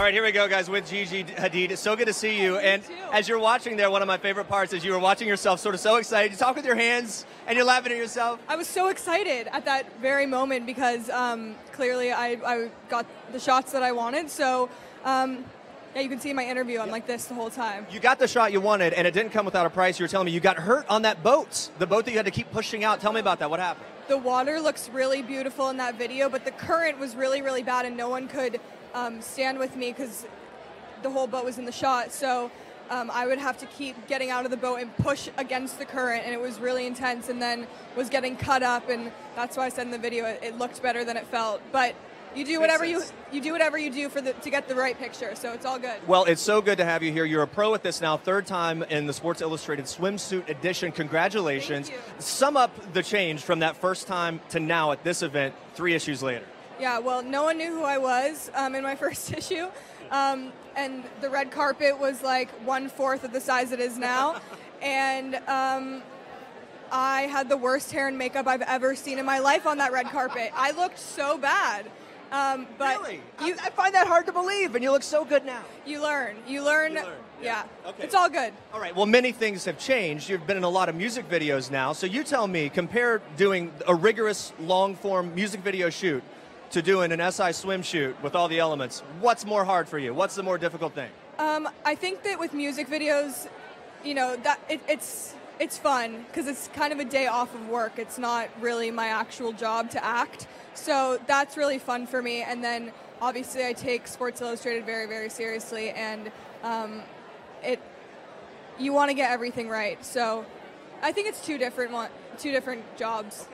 All right, here we go, guys, with Gigi Hadid. It's so good to see you. And as you're watching there, one of my favorite parts is you were watching yourself sort of so excited. You talk with your hands, and you're laughing at yourself. I was so excited at that very moment because clearly I got the shots that I wanted. So, yeah, you can see in my interview, I'm like this the whole time. You got the shot you wanted, and it didn't come without a price. You were telling me you got hurt on that boat, the boat that you had to keep pushing out. Tell me about that. What happened? The water looks really beautiful in that video, but the current was really, really bad, and no one could stand with me because the whole boat was in the shot. So I would have to keep getting out of the boat and push against the current, and it was really intense, and then was getting cut up, and that's why I said in the video it looked better than it felt. But you do whatever you do to get the right picture, so it's all good. Well, it's so good to have you here. You're a pro at this now, third time in the Sports Illustrated Swimsuit edition. Congratulations. Thank you. Sum up the change from that first time to now at this event, 3 issues later. Yeah, well, no one knew who I was in my first issue, and the red carpet was like 1/4 of the size it is now, and I had the worst hair and makeup I've ever seen in my life on that red carpet. I looked so bad. But really? I find that hard to believe, and you look so good now. You learn. You learn. Yeah. Okay. It's all good. All right. Well, many things have changed. You've been in a lot of music videos now. So you tell me, compare doing a rigorous long-form music video shoot to doing an SI swim shoot with all the elements. What's more hard for you? What's the more difficult thing? I think that with music videos, you know, that it's fun because it's kind of a day off of work. It's not really my actual job to act. So that's really fun for me. And then obviously I take Sports Illustrated very, very seriously, and you want to get everything right. So I think it's two different jobs.